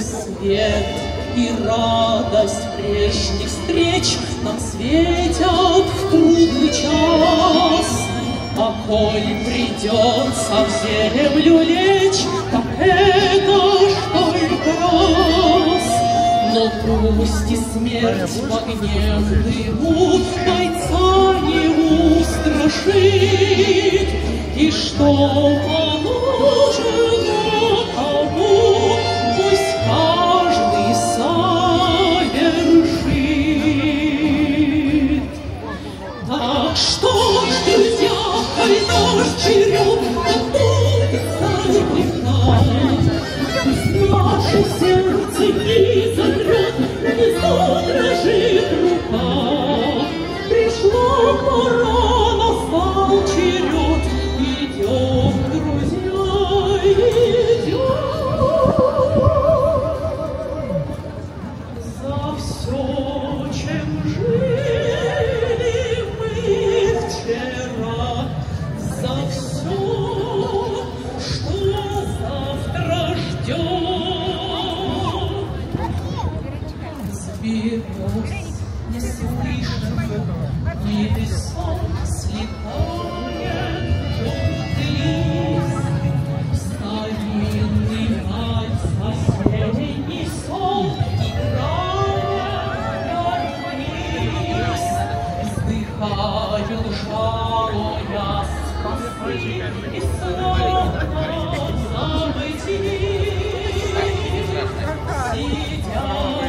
Свет и радость прежних встреч нам светят в трудный час. А коль придется в землю лечь, так это ж только раз. Но пусть и смерть в огне в дыму бойца не устрашит, и что поможет рокову, пусть каждый совершит. Так что ж, друзья, коридор вперед, так будет не привна. Наше сердце не затрет, не задрожит рука. Пришла пора, настал черед, идем, друзья, идем. За все, чем жили мы вчера, за все, что завтра ждем. Сбилось неслышно, небесом слетает желтый стальный вальс, осенний сон играет вниз. Вздыхаю, жалуясь, спасли и снова забытьи. Сидят и слушают бойцы, товарищи мои.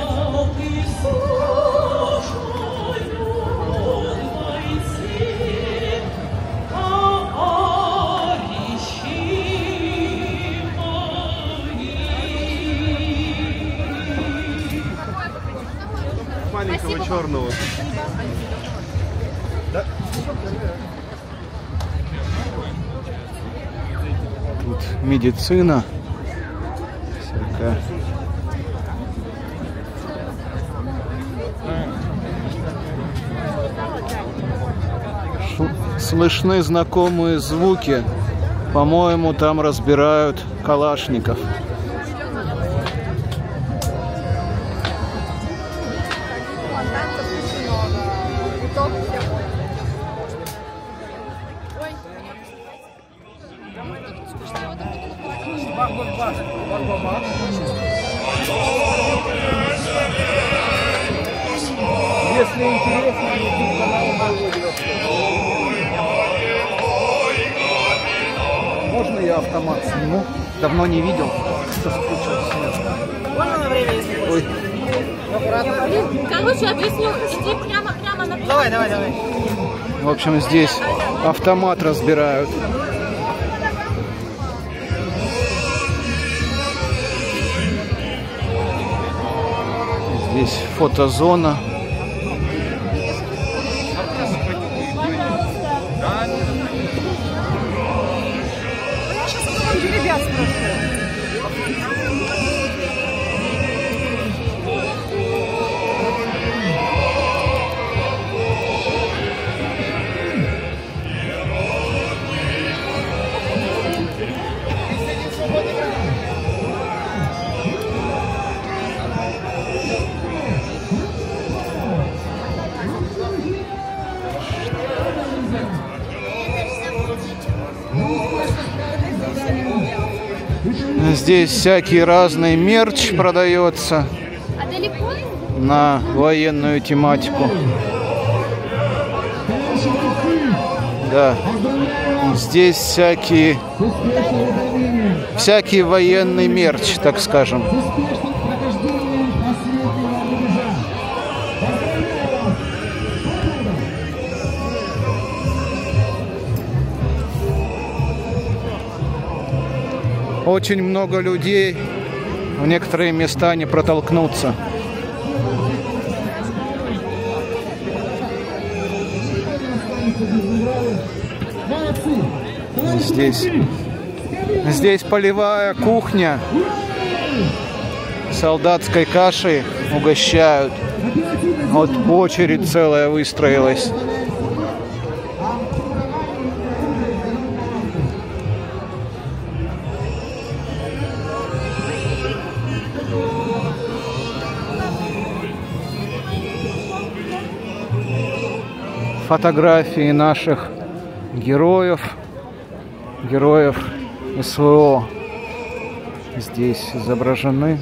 Маленького черного. Да? Тут медицина всякая. Слышны знакомые звуки. По-моему, там разбирают калашников. Если интересно, идите канал. Можно я автомат сниму? Давно не видел. Можно на время изменить? Короче, объясню. Иди прямо на... Давай. В общем, здесь автомат разбирают. Здесь фотозона. Здесь всякий разный мерч продается на военную тематику. Да. Здесь всякий военный мерч, так скажем. Очень много людей, в некоторые места не протолкнуться. Здесь полевая кухня солдатской кашей угощают. Вот очередь целая выстроилась. Фотографии наших героев, героев СВО здесь изображены.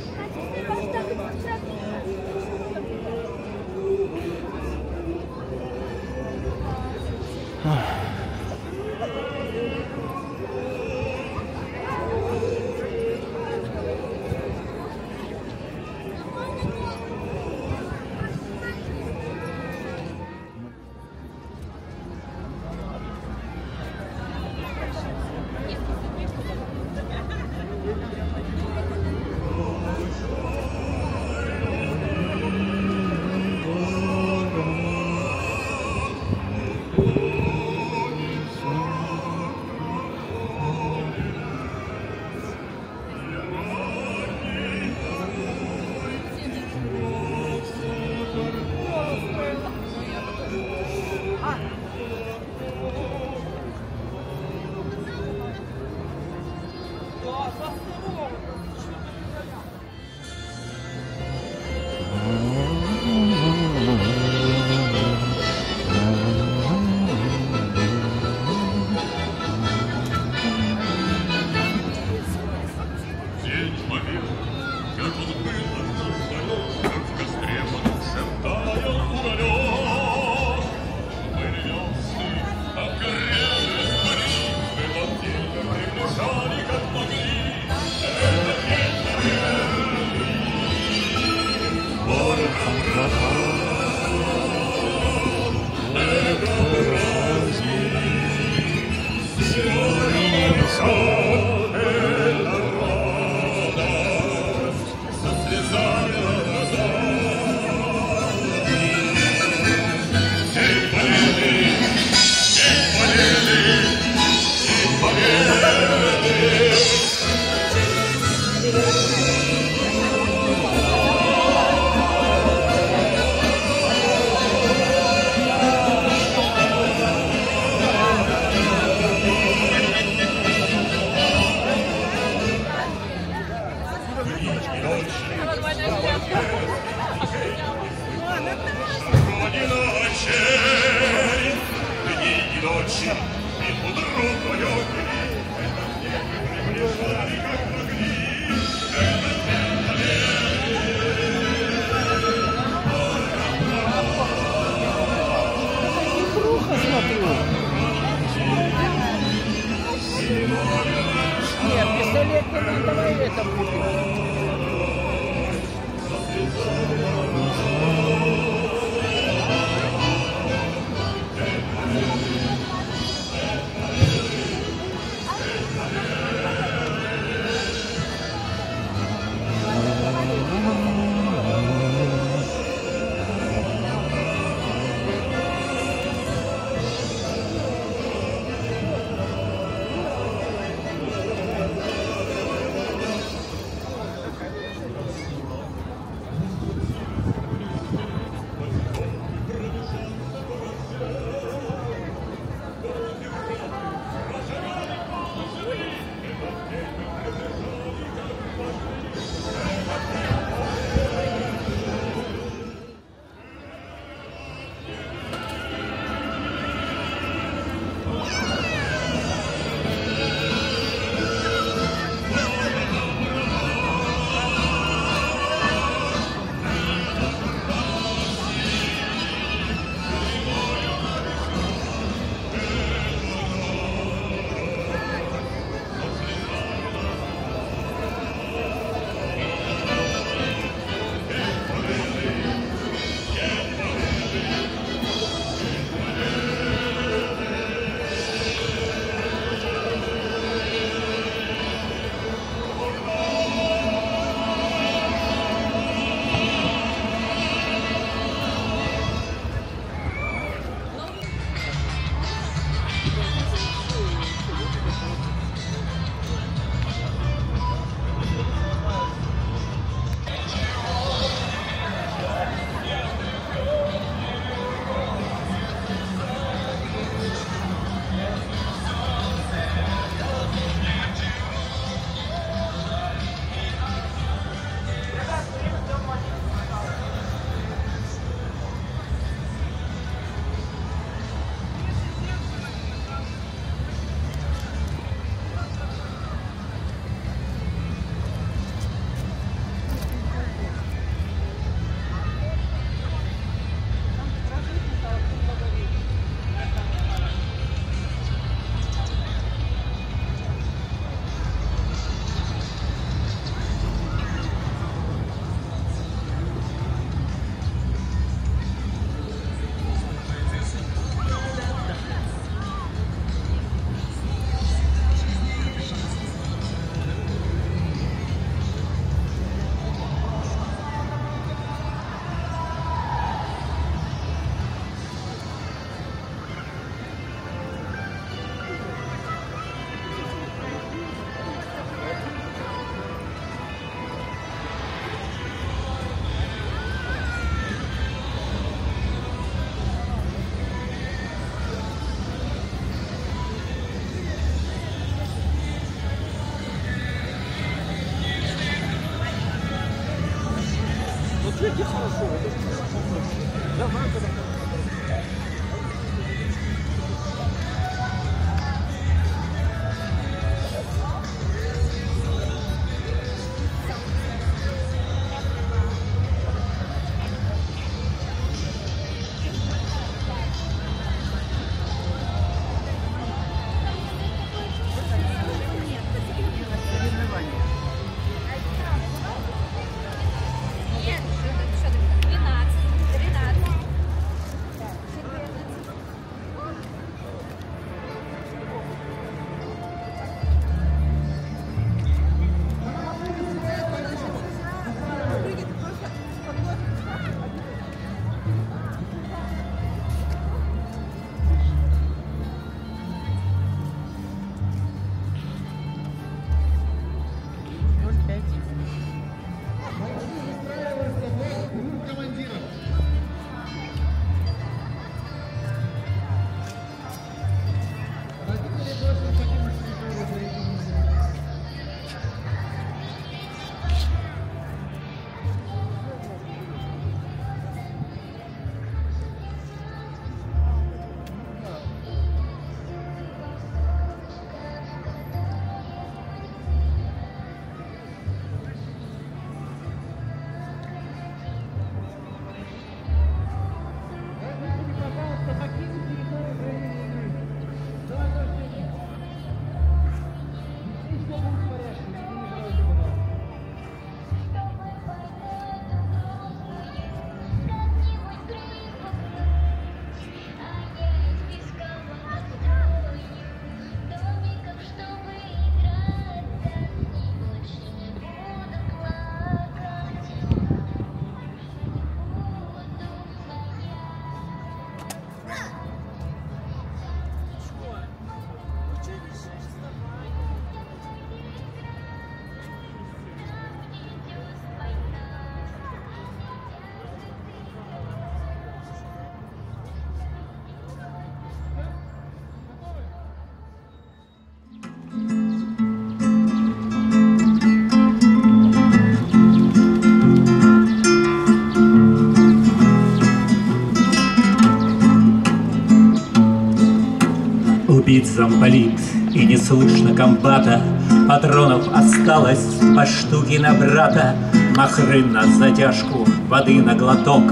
Убит замполит, и не слышно комбата, патронов осталось по штуке на брата. Махры на затяжку, воды на глоток,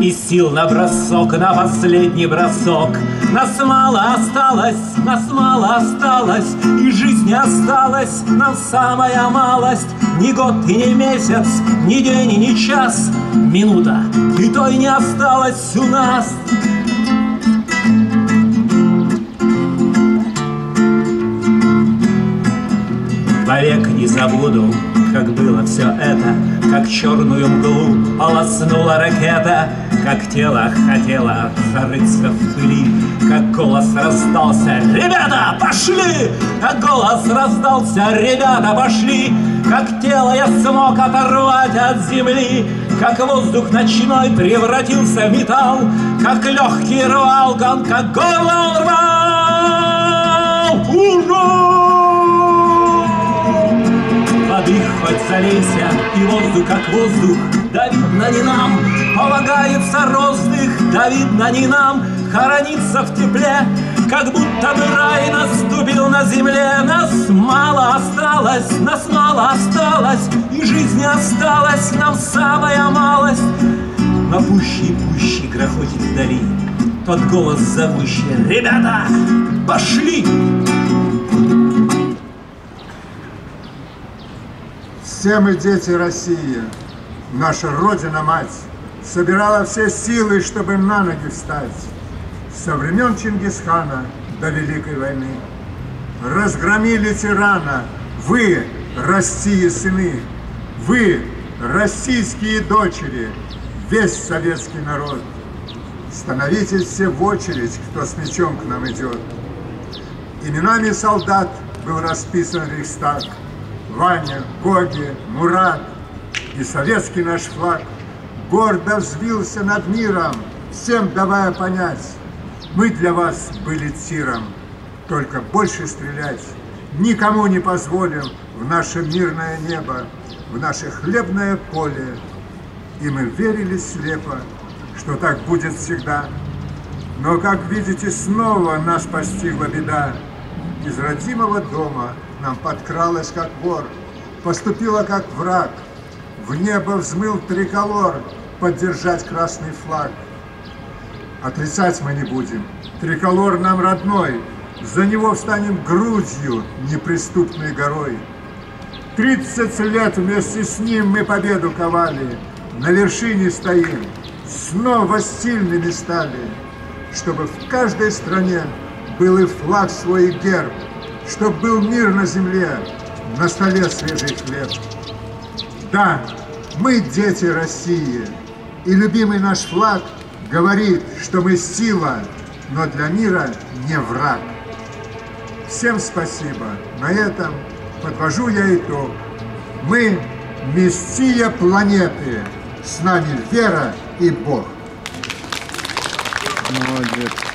и сил на бросок, на последний бросок. Нас мало осталось, и жизнь осталась нам самая малость. Ни год и ни месяц, ни день и ни час, минута, и той не осталось у нас. Вовек не забуду, как было все это, как черную мглу полоснула ракета, как тело хотело зарыться в пыли, как голос раздался: ребята, пошли! Как голос раздался: ребята, пошли! Как тело я смог оторвать от земли, как воздух ночной превратился в металл, как легкий рвал гон, как горло он рвал! Ура! Воды хоть залейся, и воздух как воздух, да видно не нам, полагается розных, да видно не нам, хорониться в тепле, как будто бы рай наступил на земле. Нас мало осталось, и жизни осталась нам самая малость. Но пуще и пуще грохочет вдали тот голос зовущий: ребята, пошли! Все мы дети России, наша Родина-Мать собирала все силы, чтобы на ноги встать. Со времен Чингисхана до Великой войны разгромили тирана. Вы, России сыны, вы, российские дочери, весь советский народ. Становитесь все в очередь, кто с мечом к нам идет. Именами солдат был расписан Рейхстаг. Ваня, Гоги, Мурат и советский наш флаг гордо взвился над миром, всем давая понять: мы для вас были тиром, только больше стрелять никому не позволим в наше мирное небо, в наше хлебное поле и мы верили слепо, что так будет всегда. Но, как видите, снова нас постигла беда. Из родимого дома нам подкралась, как вор, поступила, как враг. В небо взмыл триколор поддержать красный флаг. Отрицать мы не будем, триколор нам родной, за него встанем грудью неприступной горой. 30 лет вместе с ним мы победу ковали, на вершине стоим, снова сильными стали, чтобы в каждой стране был и флаг свой, и герб, чтоб был мир на земле, на столе свежий хлеб. Да, мы дети России, и любимый наш флаг говорит, что мы сила, но для мира не враг. Всем спасибо. На этом подвожу я итог. Мы мессия планеты. С нами вера и Бог. Молодец.